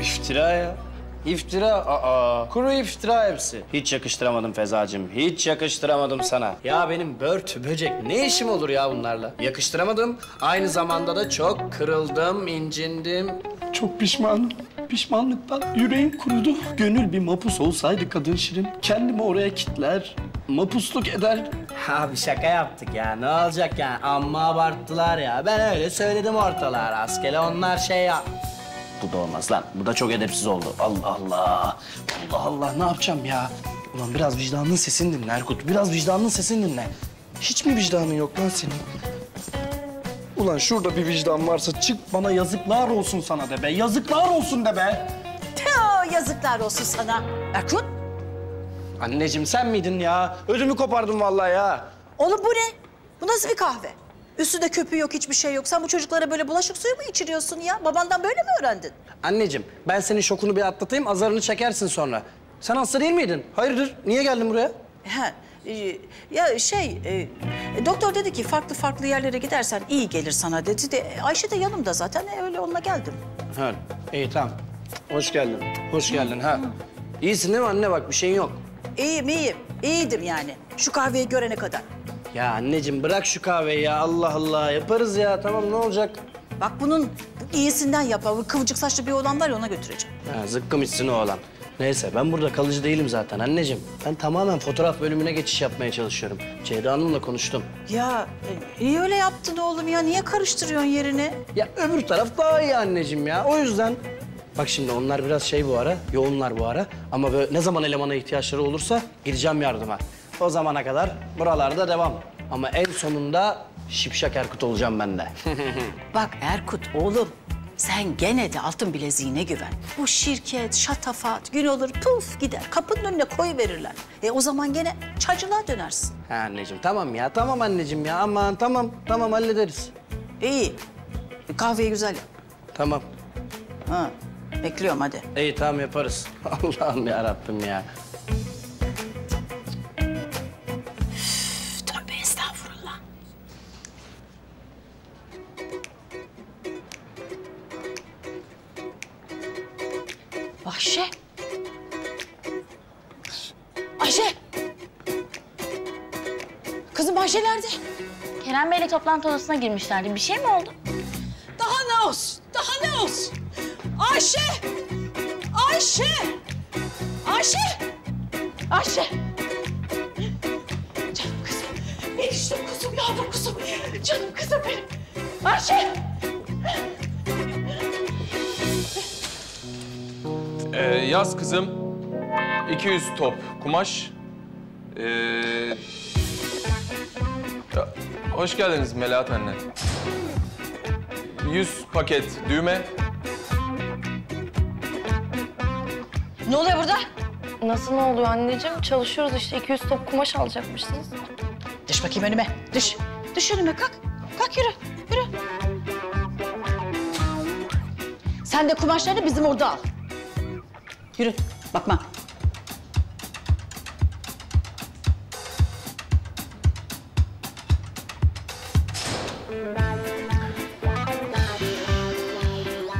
İftira ya. İftira, kuru iftira hepsi. Hiç yakıştıramadım Fezacığım, hiç yakıştıramadım sana. Ya benim börtü, böcek ne işim olur ya bunlarla? Yakıştıramadım, aynı zamanda da çok kırıldım, incindim. Çok pişmanım. Pişmanlıktan yüreğim kurudu. Gönül bir mapus olsaydı kadın şirin, kendimi oraya kitler, mapusluk eder. Abi şaka yaptık ya, ne olacak yani? Amma abarttılar ya. Ben öyle söyledim ortalığa rastgele, onlar şey ya... Bu da olmaz lan. Bu da çok edepsiz oldu. Allah Allah. Allah Allah. Ne yapacağım ya? Ulan biraz vicdanının sesini dinle Erkut. Biraz vicdanının sesini dinle. Hiç mi vicdanın yok lan senin? Ulan şurada bir vicdan varsa çık bana yazıklar olsun sana de be. Yazıklar olsun de be. Teo, yazıklar olsun sana. Erkut. Anneciğim sen miydin ya? Ödümü kopardın vallahi ya. Oğlum bu ne? Bu nasıl bir kahve? Üstünde köpüğü yok, hiçbir şey yok. Sen bu çocuklara böyle bulaşık suyu mu içiriyorsun ya? Babandan böyle mi öğrendin? Anneciğim, ben senin şokunu bir atlatayım, azarını çekersin sonra. Sen hasta değil miydin? Hayırdır? Niye geldin buraya? Ha, ya şey, doktor dedi ki farklı farklı yerlere gidersen iyi gelir sana dedi. De, Ayşe de yanımda zaten, öyle onunla geldim. Ha, iyi tamam. Hoş geldin, hoş geldin. Ha. İyisin değil mi anne? Bak bir şeyin yok. İyiyim, iyiyim. İyiydim yani, şu kahveyi görene kadar. Ya anneciğim bırak şu kahveyi ya, Allah Allah. Yaparız ya, tamam ne olacak? Bak bunun iyisinden yap. Bu kıvırcık saçlı bir oğlan var ya, ona götüreceğim. Ha, zıkkım içsin o oğlan. Neyse ben burada kalıcı değilim zaten anneciğim. Ben tamamen fotoğraf bölümüne geçiş yapmaya çalışıyorum. Ceyda Hanım'la konuştum. Ya niye öyle yaptın oğlum ya? Niye karıştırıyorsun yerini? Ya öbür taraf daha iyi anneciğim ya, o yüzden. Bak şimdi onlar biraz şey bu ara, yoğunlar bu ara. Ama böyle ne zaman elemana ihtiyaçları olursa gideceğim yardıma. O zamana kadar buralarda devam. Ama en sonunda şipşak Erkut olacağım ben de. Bak Erkut oğlum, sen gene de altın bileziğine güven. Bu şirket, şatafat, gün olur puf gider. Kapının önüne koyverirler. O zaman gene çacılığa dönersin. Ha anneciğim tamam ya, tamam anneciğim ya. Aman tamam, tamam hallederiz. İyi, kahveyi güzel yap. Tamam. Ha, bekliyorum hadi. İyi tamam yaparız. Allah'ım yarabbim ya. Ayşe. Ayşe. Kızım Ayşe nerede? Kerem Bey'le toplantı odasına girmişlerdi. Bir şey mi oldu? Daha ne olsun? Daha ne olsun? Ayşe! Ayşe! Ayşe! Ayşe! Canım kızım. Eriştim kızım, yavrum kızım. Canım kızım benim. Ayşe! Yaz kızım, 200 top kumaş. Hoş geldiniz Melahat anne. 100 paket düğme. Ne oluyor burada? Nasıl ne oluyor anneciğim? Çalışıyoruz işte, 200 top kumaş alacakmışsınız. Düş bakayım önüme, düş. Düş önüme, kalk. Kalk yürü, yürü. Sen de kumaşlarını bizim orada al. Yürü, bakma.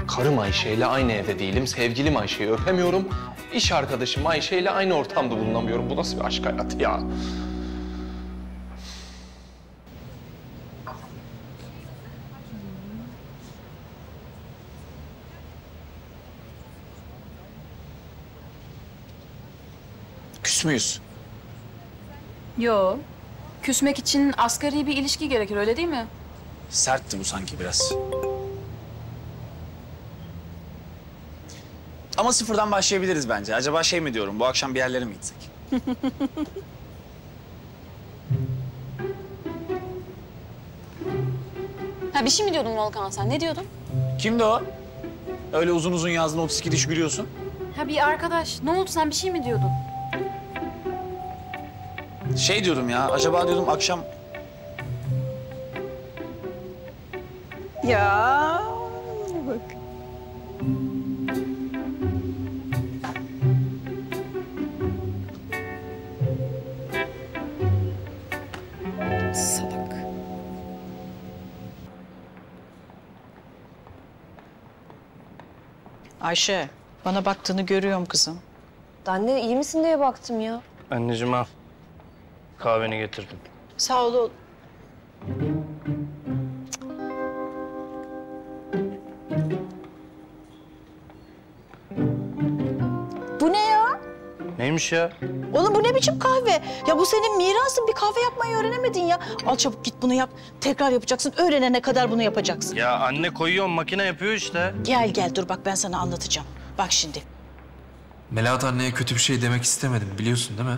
Karım Ayşe'yle aynı evde değilim, sevgilim Ayşe'yi öpemiyorum. İş arkadaşım Ayşe'yle aynı ortamda bulunamıyorum. Bu nasıl bir aşk hayatı ya? Küs müyüz? Yo. Küsmek için asgari bir ilişki gerekir, öyle değil mi? Sertti bu sanki biraz. Ama sıfırdan başlayabiliriz bence. Acaba şey mi diyorum, bu akşam bir yerlere mi gitsek? Ha bir şey mi diyordun Volkan sen? Ne diyordun? Kimdi o? Öyle uzun uzun yazdın, 32 diş gülüyorsun. Ha bir arkadaş. Ne oldu sen bir şey mi diyordun? Şey diyordum ya, acaba diyordum akşam... Ya bak. Salak. Ayşe, Bana baktığını görüyorum kızım. Anne iyi misin diye baktım ya. Anneciğim al. Kahveni getirdim. Sağ ol oğlum. Bu ne ya? Neymiş ya? Oğlum bu ne biçim kahve? Ya bu senin mirasın. Bir kahve yapmayı öğrenemedin ya. Al çabuk git bunu yap. Tekrar yapacaksın. Öğrenene kadar bunu yapacaksın. Ya anne koyuyorum. Makine yapıyor işte. Gel gel dur bak ben sana anlatacağım. Bak şimdi. Melahat anneye kötü bir şey demek istemedim. Biliyorsun değil mi?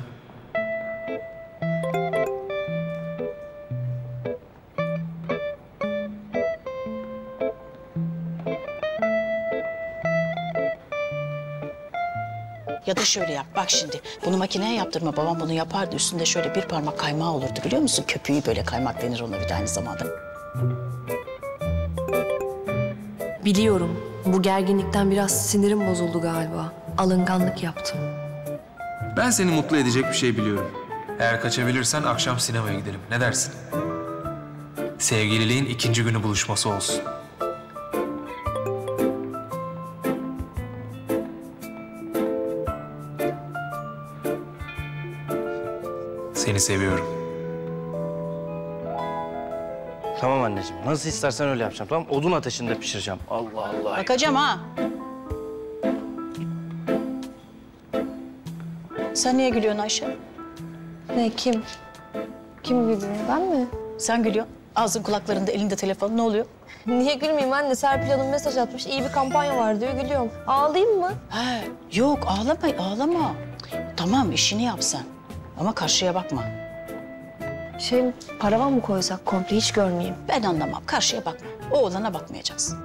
Ya da şöyle yap, bak şimdi. Bunu makineye yaptırma, babam bunu yapardı. Üstünde şöyle bir parmak kaymağı olurdu biliyor musun? Köpüğü böyle kaymak denir ona bir de aynı zamanda. Biliyorum, bu gerginlikten biraz sinirim bozuldu galiba. Alınganlık yaptım. Ben seni mutlu edecek bir şey biliyorum. Eğer kaçabilirsen akşam sinemaya gidelim. Ne dersin? Sevgililiğin ikinci günü buluşması olsun. Seni seviyorum. Tamam anneciğim. Nasıl istersen öyle yapacağım. Tamam, odun ateşinde pişireceğim. Allah Allah. Bakacağım ha. Sen niye gülüyorsun Ayşe? Ne, kim? Kim gülüyor? Ben mi? Sen gülüyorsun. Ağzın kulaklarında, elinde telefon. Ne oluyor? Niye gülmeyeyim anne? Serpil Hanım mesaj atmış. İyi bir kampanya var diyor. Gülüyorum. Ağlayayım mı? He, yok ağlama, ağlama. Tamam, işini yap sen. Ama karşıya bakma. Şey, paravan mı koysak komple hiç görmeyeyim? Ben anlamam. Karşıya bakma. O olana bakmayacaksın.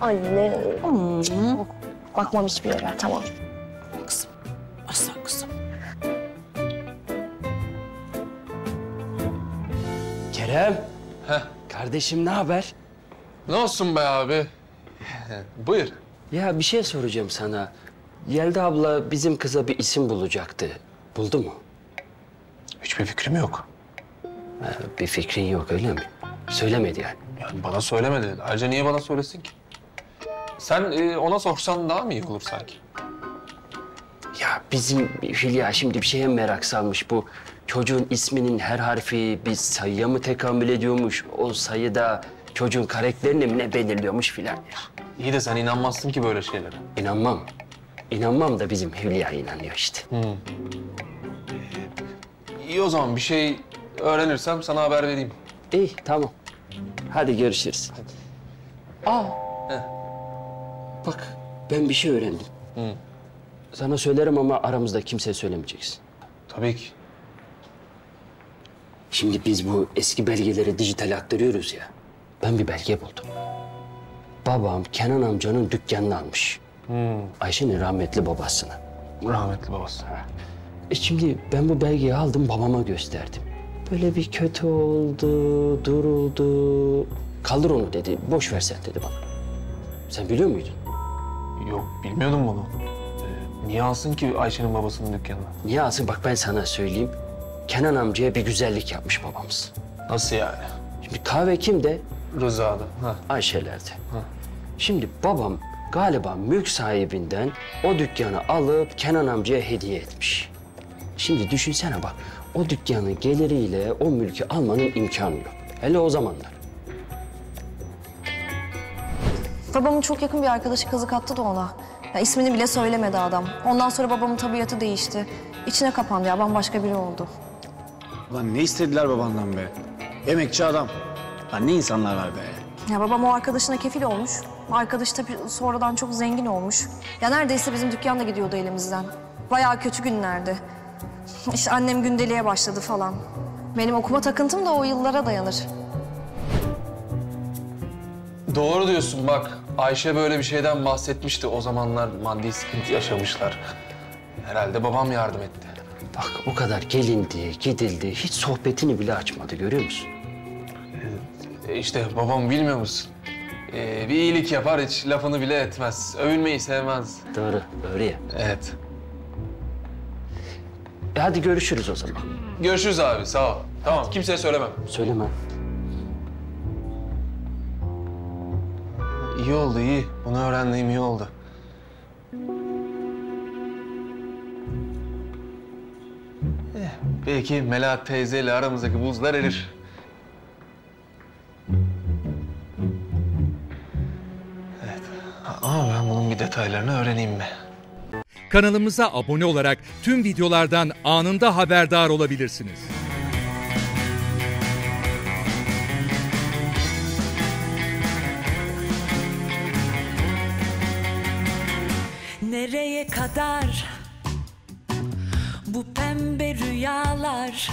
Anne. Hmm. Bakmam hiçbir yere. Tamam. Kızım. Aslan kızım. Kerem. Heh. Kardeşim ne haber? Ne olsun be abi? Buyur. Ya bir şey soracağım sana. Yelda abla bizim kıza bir isim bulacaktı. Buldu mu? Hiçbir fikrim yok. Bir fikrin yok öyle mi? Söylemedi yani. Yani bana söylemedi. Ayrıca niye bana söylesin ki? Sen ona sorsan daha mı iyi olur sanki? Ya bizim Hülya şimdi bir şeye merak salmış. Bu çocuğun isminin her harfi bir sayıya mı tekamül ediyormuş? O sayıda çocuğun karakterini mi ne belirliyormuş filan. İyi de sen inanmazsın ki böyle şeylere. İnanmam. İnanmam da bizim Hülya inanıyor işte. Hmm. İyi o zaman bir şey öğrenirsem sana haber vereyim. İyi tamam. Hadi görüşürüz. Hadi. Aa. Heh. Bak ben bir şey öğrendim. Hı. Sana söylerim ama aramızda kimseye söylemeyeceksin. Tabii ki. Şimdi biz bu eski belgeleri dijitale aktarıyoruz ya. Ben bir belge buldum. Babam Kenan amcanın dükkanını almış. Hı. Ayşe'nin rahmetli babasını. Rahmetli babası. Ha. Şimdi ben bu belgeyi aldım, babama gösterdim. Böyle bir kötü oldu, duruldu. Kaldır onu dedi, boş ver sen dedi bana. Sen biliyor muydun? Yok, bilmiyordum bunu. Niye alsın ki Ayşe'nin babasının dükkanını? Niye alsın? Bak ben sana söyleyeyim. Kenan amcaya bir güzellik yapmış babamız. Nasıl yani? Şimdi kahve kimde? Rıza'da. Ha. Ayşe'lerde. Ha. Şimdi babam galiba mülk sahibinden o dükkanı alıp Kenan amcaya hediye etmiş. Şimdi düşünsene bak, o dükkanın geliriyle o mülkü almanın imkanı yok. Hele o zamanlar. Babamın çok yakın bir arkadaşı kazık attı da ona. Ya, ismini bile söylemedi adam. Ondan sonra babamın tabiatı değişti. İçine kapandı ya, bambaşka biri oldu. Ulan ne istediler babandan be? Emekçi adam. Lan ne insanlar var be? Ya babam o arkadaşına kefil olmuş. Arkadaş tabii sonradan çok zengin olmuş. Ya neredeyse bizim dükkan da gidiyordu elimizden. Bayağı kötü günlerdi. İşte annem gündeliğe başladı falan. Benim okuma takıntım da o yıllara dayanır. Doğru diyorsun bak. Ayşe böyle bir şeyden bahsetmişti. O zamanlar maddi sıkıntı yaşamışlar. Herhalde babam yardım etti. Bak o kadar gelindi, gidildi. Hiç sohbetini bile açmadı görüyor musun? İşte babam bilmiyor musun? Bir iyilik yapar hiç lafını bile etmez. Övünmeyi sevmez. Doğru, doğru ya. Evet. Hadi görüşürüz o zaman. Görüşürüz abi, sağ ol. Tamam, kimseye söylemem. Söylemem. İyi oldu, iyi. Bunu öğrendiğim iyi oldu. Belki Melahat teyzeyle aramızdaki buzlar erir. Evet. Ama ben bunun bir detaylarını öğreneyim mi? Kanalımıza abone olarak tüm videolardan anında haberdar olabilirsiniz. Nereye kadar bu pembe rüyalar?